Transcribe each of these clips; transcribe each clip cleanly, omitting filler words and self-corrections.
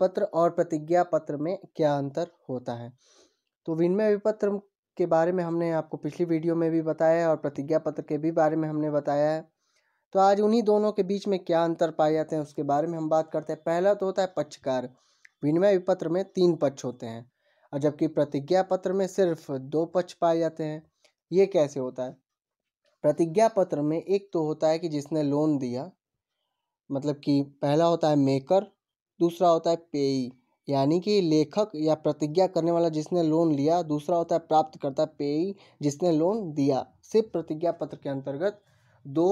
पत्र और प्रतिज्ञा पत्र में क्या अंतर होता है। तो विनिमय पत्र के बारे में हमने आपको पिछली वीडियो में भी बताया है और प्रतिज्ञा पत्र के भी बारे में हमने बताया है। तो आज उन्हीं दोनों के बीच में क्या अंतर पाए जाते हैं उसके बारे में हम बात करते हैं। पहला तो होता है पक्षकार। विनिमय पत्र में 3 पक्ष होते हैं और जबकि प्रतिज्ञा पत्र में सिर्फ 2 पक्ष पाए जाते हैं। ये कैसे होता है? प्रतिज्ञा पत्र में एक तो होता है कि जिसने लोन दिया, मतलब कि पहला होता है मेकर, दूसरा होता है पेयी यानी कि लेखक या प्रतिज्ञा करने वाला जिसने लोन लिया, दूसरा होता है प्राप्तकर्ता पेयी जिसने लोन दिया। सिर्फ प्रतिज्ञा पत्र के अंतर्गत 2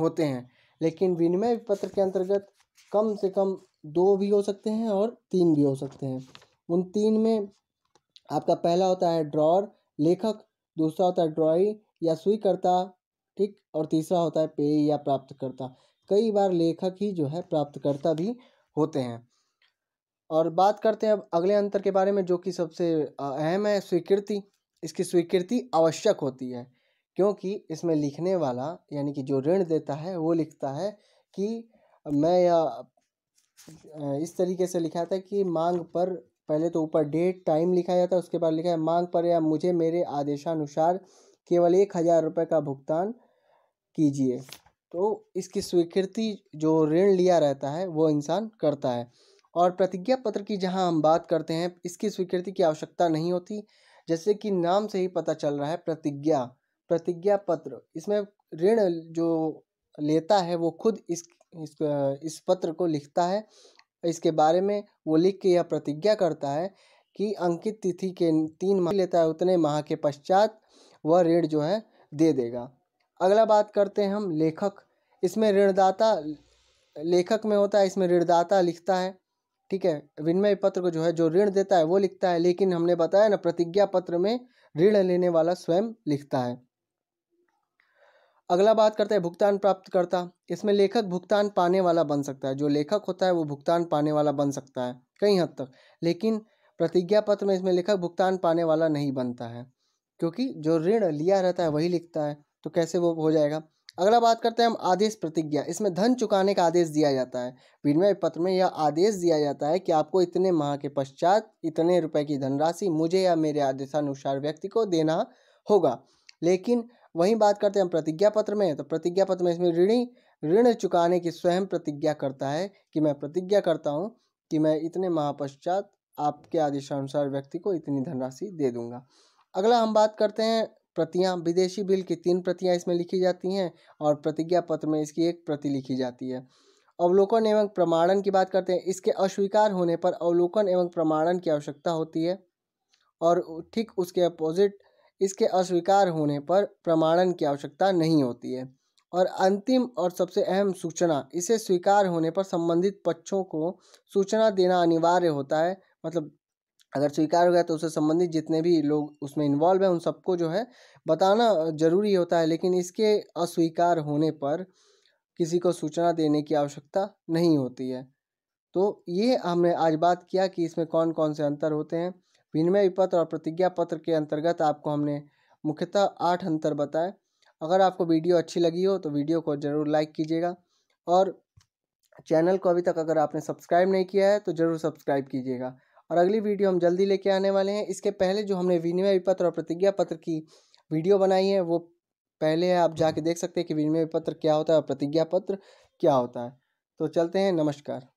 होते हैं, लेकिन विनिमय पत्र के अंतर्गत कम से कम 2 भी हो सकते हैं और 3 भी हो सकते हैं। उन 3 में आपका पहला होता है ड्रॉअर लेखक, दूसरा होता है ड्रॉई या स्वीकर्ता, ठीक, और तीसरा होता है पेयी या प्राप्तकर्ता। कई बार लेखक ही जो है प्राप्तकर्ता भी होते हैं। और बात करते हैं अब अगले अंतर के बारे में जो कि सबसे अहम है, स्वीकृति। इसकी स्वीकृति आवश्यक होती है क्योंकि इसमें लिखने वाला यानी कि जो ऋण देता है वो लिखता है कि मैं इस तरीके से लिखा था कि मांग पर पहले तो ऊपर डेट टाइम लिखा जाता है, उसके बाद लिखा है मांग पर या मुझे मेरे आदेशानुसार केवल 1000 रुपये का भुगतान कीजिए। तो इसकी स्वीकृति जो ऋण लिया रहता है वो इंसान करता है। और प्रतिज्ञा पत्र की जहां हम बात करते हैं, इसकी स्वीकृति की आवश्यकता नहीं होती। जैसे कि नाम से ही पता चल रहा है प्रतिज्ञा, प्रतिज्ञा पत्र, इसमें ऋण जो लेता है वो खुद इस पत्र को लिखता है। इसके बारे में वो लिख के यह प्रतिज्ञा करता है कि अंकित तिथि के 3 माह लेता है, उतने माह के पश्चात वह ऋण जो है दे देगा। अगला बात करते हैं हम लेखक। इसमें ऋणदाता लेखक में होता है, इसमें ऋणदाता लिखता है, ठीक है। विनिमय पत्र को जो है जो ऋण देता है वो लिखता है, लेकिन हमने बताया ना प्रतिज्ञा पत्र में ऋण लेने वाला स्वयं लिखता है। अगला बात करते हैं भुगतान प्राप्तकर्ता। इसमें लेखक भुगतान पाने वाला बन सकता है, जो लेखक होता है वो भुगतान पाने वाला बन सकता है कई हद तक, लेकिन प्रतिज्ञा पत्र में इसमें लेखक भुगतान पाने वाला नहीं बनता है क्योंकि जो ऋण लिया रहता है वही लिखता है, तो कैसे वो हो जाएगा। अगला बात करते हैं हम आदेश प्रतिज्ञा। इसमें धन चुकाने का आदेश दिया जाता है। विनिमय पत्र में यह आदेश दिया जाता है कि आपको इतने माह के पश्चात इतने रुपए की धनराशि मुझे या मेरे आदेशानुसार व्यक्ति को देना होगा। लेकिन वहीं बात करते हैं हम प्रतिज्ञा पत्र में, तो प्रतिज्ञा पत्र में इसमें ऋणी ऋण चुकाने की स्वयं प्रतिज्ञा करता है कि मैं प्रतिज्ञा करता हूं कि मैं इतने माह पश्चात आपके आदेशानुसार व्यक्ति को इतनी धनराशि दे दूंगा। अगला हम बात करते हैं प्रतियां। विदेशी बिल की 3 प्रतियां इसमें लिखी जाती हैं और प्रतिज्ञा पत्र में इसकी 1 प्रति लिखी जाती है। अवलोकन एवं प्रमाणन की बात करते हैं। इसके अस्वीकार होने पर अवलोकन एवं प्रमाणन की आवश्यकता होती है और ठीक उसके अपोजिट इसके अस्वीकार होने पर प्रमाणन की आवश्यकता नहीं होती है। और अंतिम और सबसे अहम सूचना। इसे स्वीकार होने पर संबंधित पक्षों को सूचना देना अनिवार्य होता है, मतलब अगर स्वीकार हो गया तो उसे संबंधित जितने भी लोग उसमें इन्वॉल्व हैं उन सबको जो है बताना जरूरी होता है, लेकिन इसके अस्वीकार होने पर किसी को सूचना देने की आवश्यकता नहीं होती है। तो ये हमने आज बात किया कि इसमें कौन कौन से अंतर होते हैं। विनिमय पत्र और प्रतिज्ञा पत्र के अंतर्गत आपको हमने मुख्यतः 8 अंतर बताए। अगर आपको वीडियो अच्छी लगी हो तो वीडियो को ज़रूर लाइक कीजिएगा और चैनल को अभी तक अगर आपने सब्सक्राइब नहीं किया है तो ज़रूर सब्सक्राइब कीजिएगा। और अगली वीडियो हम जल्दी लेके आने वाले हैं। इसके पहले जो हमने विनिमय पत्र और प्रतिज्ञा पत्र की वीडियो बनाई है वो पहले आप जाके देख सकते हैं कि विनिमय पत्र क्या होता है और प्रतिज्ञा पत्र क्या होता है। तो चलते हैं, नमस्कार।